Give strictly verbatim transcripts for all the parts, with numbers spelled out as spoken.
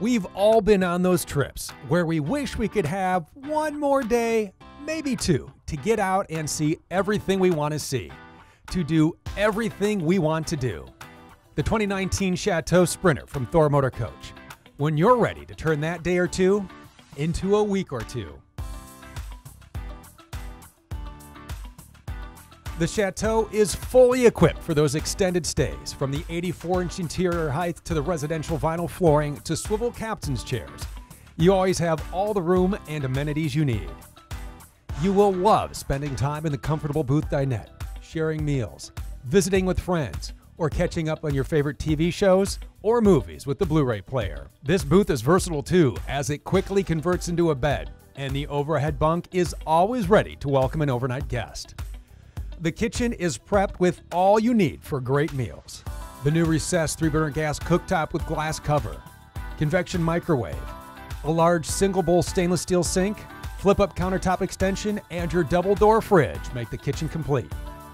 We've all been on those trips where we wish we could have one more day, maybe two, to get out and see everything we want to see, to do everything we want to do. The twenty nineteen Chateau Sprinter from Thor Motor Coach. When you're ready to turn that day or two into a week or two. The Chateau is fully equipped for those extended stays, from the eighty-four inch interior height to the residential vinyl flooring to swivel captain's chairs. You always have all the room and amenities you need. You will love spending time in the comfortable booth dinette, sharing meals, visiting with friends, or catching up on your favorite T V shows or movies with the Blu-ray player. This booth is versatile too, as it quickly converts into a bed, and the overhead bunk is always ready to welcome an overnight guest. The kitchen is prepped with all you need for great meals. The new recessed three burner gas cooktop with glass cover, convection microwave, a large single bowl stainless steel sink, flip-up countertop extension, and your double-door fridge make the kitchen complete.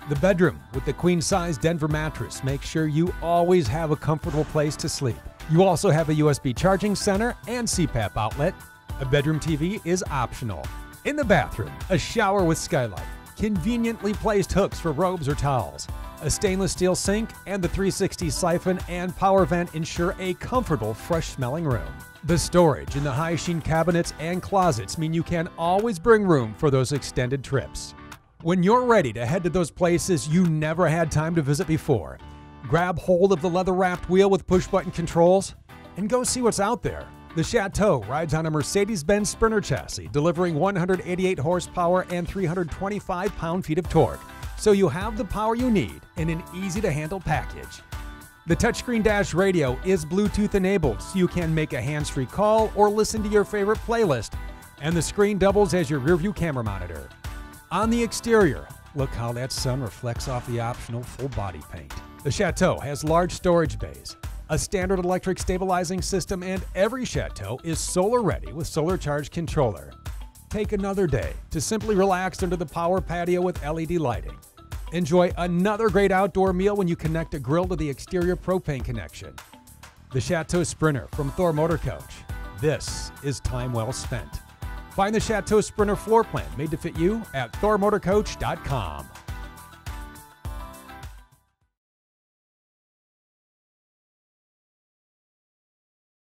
The bedroom with the queen-size Denver mattress makes sure you always have a comfortable place to sleep. You also have a U S B charging center and C PAP outlet. A bedroom T V is optional. In the bathroom, a shower with skylight, conveniently placed hooks for robes or towels, a stainless steel sink, and the three sixty siphon and power vent ensure a comfortable, fresh-smelling room. The storage in the high sheen cabinets and closets mean you can always bring room for those extended trips. When you're ready to head to those places you never had time to visit before, grab hold of the leather-wrapped wheel with push-button controls and go see what's out there. The Chateau rides on a Mercedes-Benz Sprinter chassis, delivering one hundred eighty-eight horsepower and three hundred twenty-five pound-feet of torque, so you have the power you need in an easy-to-handle package. The touchscreen dash radio is Bluetooth-enabled, so you can make a hands-free call or listen to your favorite playlist, and the screen doubles as your rearview camera monitor. On the exterior, look how that sun reflects off the optional full-body paint. The Chateau has large storage bays, a standard electric stabilizing system, and every Chateau is solar ready with solar charge controller. Take another day to simply relax under the power patio with L E D lighting. Enjoy another great outdoor meal when you connect a grill to the exterior propane connection. The Chateau Sprinter from Thor Motor Coach. This is time well spent. Find the Chateau Sprinter floor plan made to fit you at thor motor coach dot com.